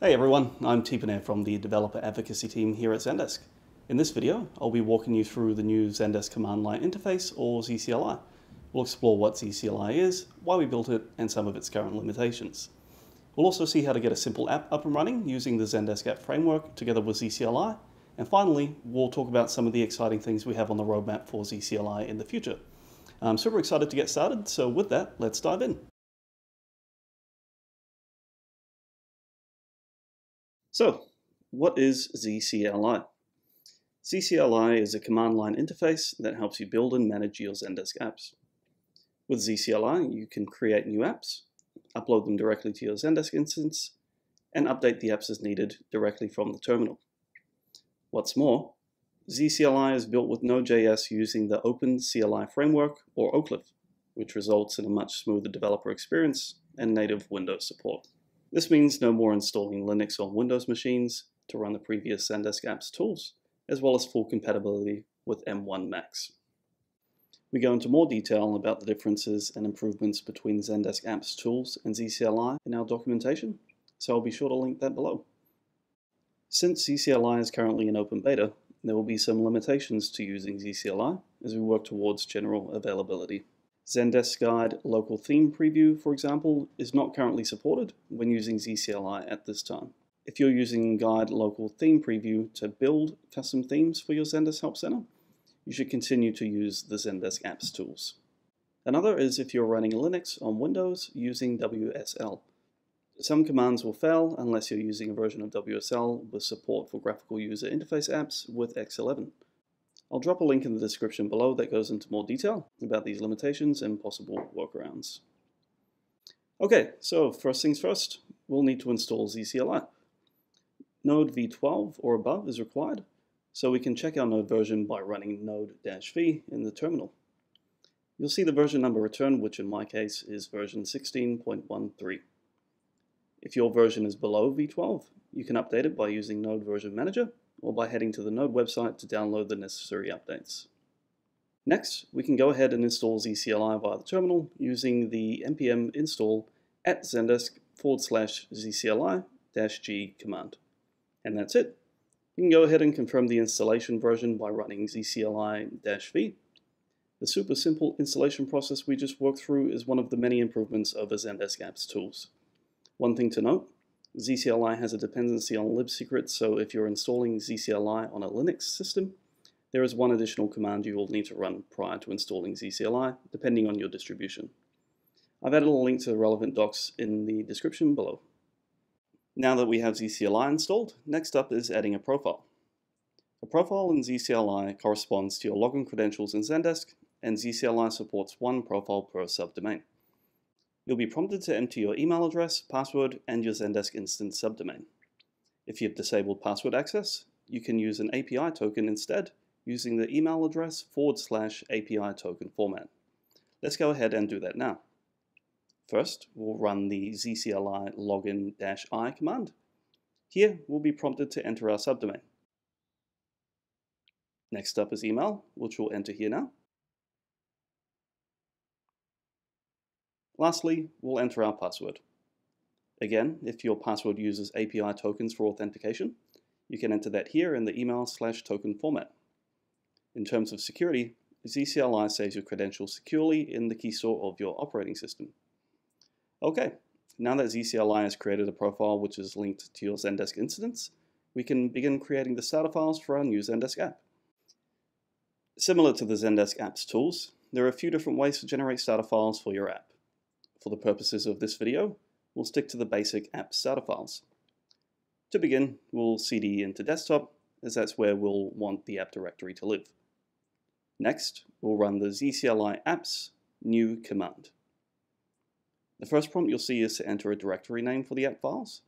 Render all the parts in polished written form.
Hey everyone, I'm Tipanair from the Developer Advocacy team here at Zendesk. In this video, I'll be walking you through the new Zendesk Command Line Interface, or ZCLI. We'll explore what ZCLI is, why we built it, and some of its current limitations. We'll also see how to get a simple app up and running using the Zendesk App Framework together with ZCLI. And finally, we'll talk about some of the exciting things we have on the roadmap for ZCLI in the future. I'm super excited to get started, so with that, let's dive in. So, what is ZCLI? ZCLI is a command line interface that helps you build and manage your Zendesk apps. With ZCLI, you can create new apps, upload them directly to your Zendesk instance, and update the apps as needed directly from the terminal. What's more, ZCLI is built with Node.js using the OpenCLI framework, or Oclif, which results in a much smoother developer experience and native Windows support. This means no more installing Linux on Windows machines to run the previous Zendesk apps tools, as well as full compatibility with M1 Max. We go into more detail about the differences and improvements between Zendesk apps tools and ZCLI in our documentation, so I'll be sure to link that below. Since ZCLI is currently in open beta, there will be some limitations to using ZCLI as we work towards general availability. Zendesk Guide Local Theme Preview, for example, is not currently supported when using ZCLI at this time. If you're using Guide Local Theme Preview to build custom themes for your Zendesk Help Center, you should continue to use the Zendesk Apps tools. Another is if you're running Linux on Windows using WSL. Some commands will fail unless you're using a version of WSL with support for graphical user interface apps with X11. I'll drop a link in the description below that goes into more detail about these limitations and possible workarounds. Okay, so first things first, we'll need to install ZCLI. Node v12 or above is required, so we can check our Node version by running node-v in the terminal. You'll see the version number returned, which in my case is version 16.13. If your version is below v12, you can update it by using Node Version Manager, or by heading to the Node website to download the necessary updates. Next, we can go ahead and install ZCLI via the terminal using the npm install @zendesk/zcli-g command. And that's it. You can go ahead and confirm the installation version by running zcli-v. The super simple installation process we just walked through is one of the many improvements over Zendesk Apps tools. One thing to note, ZCLI has a dependency on libsecret, so if you're installing ZCLI on a Linux system, there is one additional command you will need to run prior to installing ZCLI, depending on your distribution. I've added a link to the relevant docs in the description below. Now that we have ZCLI installed, next up is adding a profile. A profile in ZCLI corresponds to your login credentials in Zendesk, and ZCLI supports one profile per subdomain. You'll be prompted to enter your email address, password, and your Zendesk instance subdomain. If you've disabled password access, you can use an API token instead, using the email address /API token format. Let's go ahead and do that now. First, we'll run the ZCLI login-i command. Here, we'll be prompted to enter our subdomain. Next up is email, which we'll enter here now. Lastly, we'll enter our password. Again, if your password uses API tokens for authentication, you can enter that here in the email /token format. In terms of security, ZCLI saves your credentials securely in the key store of your operating system. Okay, now that ZCLI has created a profile which is linked to your Zendesk instance, we can begin creating the starter files for our new Zendesk app. Similar to the Zendesk Apps tools, there are a few different ways to generate starter files for your app. For the purposes of this video, we'll stick to the basic app starter files. To begin, we'll cd into desktop, as that's where we'll want the app directory to live. Next, we'll run the ZCLI apps new command. The first prompt you'll see is to enter a directory name for the app files.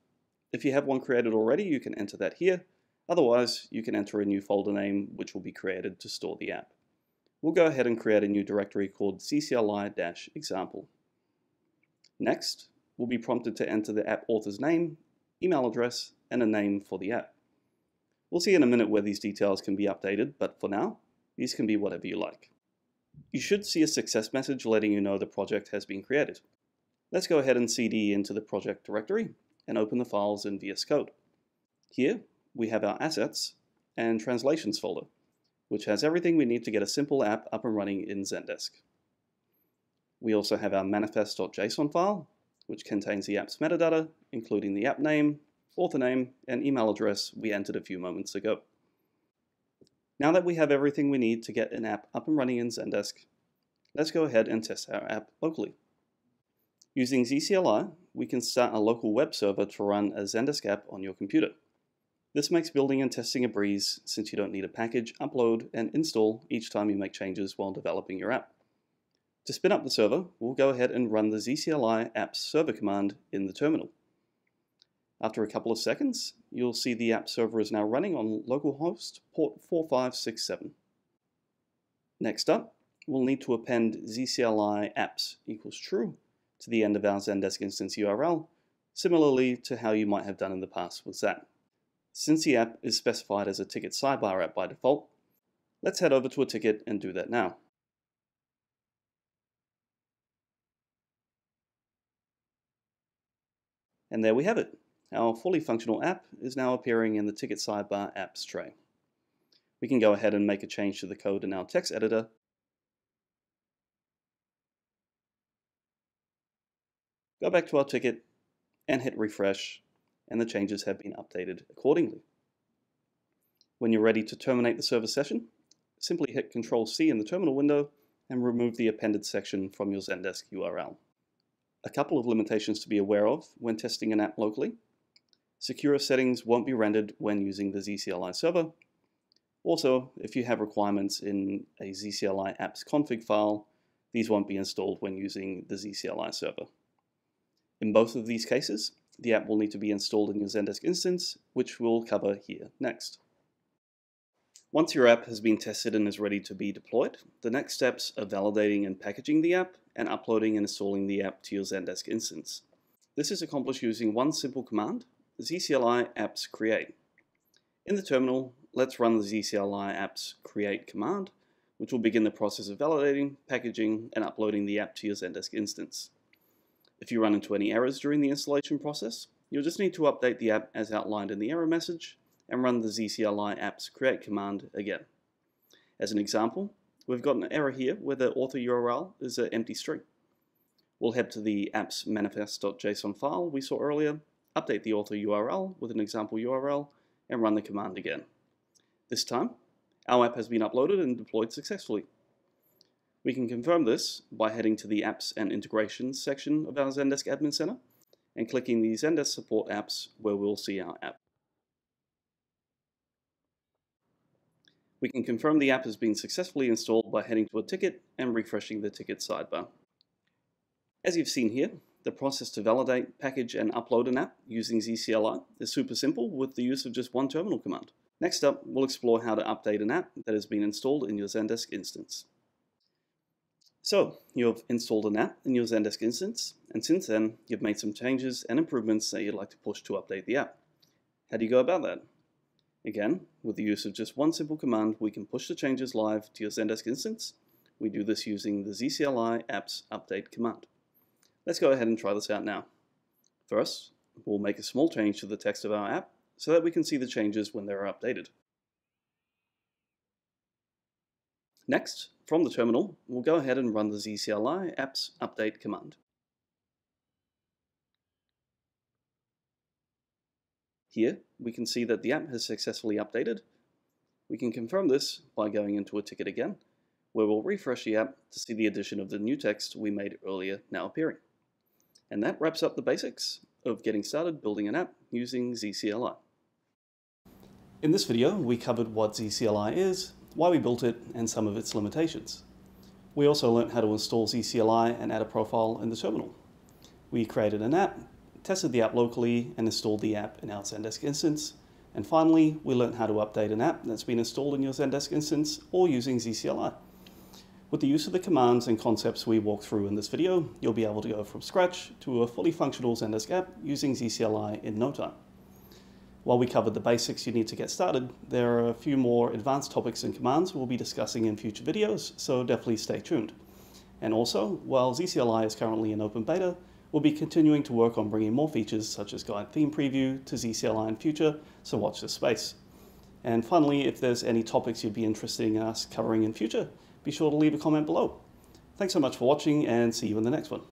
If you have one created already, you can enter that here. Otherwise, you can enter a new folder name, which will be created to store the app. We'll go ahead and create a new directory called zcli-example. Next, we'll be prompted to enter the app author's name, email address, and a name for the app. We'll see in a minute where these details can be updated, but for now, these can be whatever you like. You should see a success message letting you know the project has been created. Let's go ahead and cd into the project directory, and open the files in VS Code. Here, we have our assets and translations folder, which has everything we need to get a simple app up and running in Zendesk. We also have our manifest.json file, which contains the app's metadata, including the app name, author name, and email address we entered a few moments ago. Now that we have everything we need to get an app up and running in Zendesk, let's go ahead and test our app locally. Using ZCLI, we can start a local web server to run a Zendesk app on your computer. This makes building and testing a breeze since you don't need a package, upload, and install each time you make changes while developing your app. To spin up the server, we'll go ahead and run the ZCLI apps server command in the terminal. After a couple of seconds, you'll see the app server is now running on localhost port 4567. Next up, we'll need to append ZCLI apps equals true to the end of our Zendesk instance URL, similarly to how you might have done in the past with ZAT. Since the app is specified as a ticket sidebar app by default, let's head over to a ticket and do that now. And there we have it. Our fully functional app is now appearing in the ticket sidebar apps tray. We can go ahead and make a change to the code in our text editor, go back to our ticket and hit refresh, and the changes have been updated accordingly. When you're ready to terminate the server session, simply hit Ctrl+C in the terminal window and remove the appended section from your Zendesk URL. A couple of limitations to be aware of when testing an app locally. Secure settings won't be rendered when using the ZCLI server. Also, if you have requirements in a ZCLI apps config file, these won't be installed when using the ZCLI server. In both of these cases, the app will need to be installed in your Zendesk instance, which we'll cover here next. Once your app has been tested and is ready to be deployed, the next steps are validating and packaging the app and uploading and installing the app to your Zendesk instance. This is accomplished using one simple command, ZCLI apps create. In the terminal, let's run the ZCLI apps create command, which will begin the process of validating, packaging, and uploading the app to your Zendesk instance. If you run into any errors during the installation process, you'll just need to update the app as outlined in the error message and run the ZCLI apps create command again. As an example, we've got an error here where the author URL is an empty string. We'll head to the apps manifest.json file we saw earlier, update the author URL with an example URL, and run the command again. This time, our app has been uploaded and deployed successfully. We can confirm this by heading to the Apps and Integrations section of our Zendesk Admin Center and clicking the Zendesk Support Apps, where we'll see our app. We can confirm the app has been successfully installed by heading to a ticket and refreshing the ticket sidebar. As you've seen here, the process to validate, package, and upload an app using ZCLI is super simple with the use of just one terminal command. Next up, we'll explore how to update an app that has been installed in your Zendesk instance. So, you've installed an app in your Zendesk instance, and since then, you've made some changes and improvements that you'd like to push to update the app. How do you go about that? Again, with the use of just one simple command, we can push the changes live to your Zendesk instance. We do this using the ZCLI apps update command. Let's go ahead and try this out now. First, we'll make a small change to the text of our app so that we can see the changes when they're updated. Next, from the terminal, we'll go ahead and run the ZCLI apps update command. Here, we can see that the app has successfully updated. We can confirm this by going into a ticket again, where we'll refresh the app to see the addition of the new text we made earlier now appearing. And that wraps up the basics of getting started building an app using ZCLI. In this video, we covered what ZCLI is, why we built it, and some of its limitations. We also learned how to install ZCLI and add a profile in the terminal. We created an app, tested the app locally, and installed the app in our Zendesk instance. And finally, we learned how to update an app that's been installed in your Zendesk instance or using ZCLI. With the use of the commands and concepts we walked through in this video, you'll be able to go from scratch to a fully functional Zendesk app using ZCLI in no time. While we covered the basics you need to get started, there are a few more advanced topics and commands we'll be discussing in future videos, so definitely stay tuned. And also, while ZCLI is currently in open beta, We'll be continuing to work on bringing more features such as guide theme preview to ZCLI in future, so watch this space. And finally, if there's any topics you'd be interested in us covering in future, be sure to leave a comment below. Thanks so much for watching, and see you in the next one.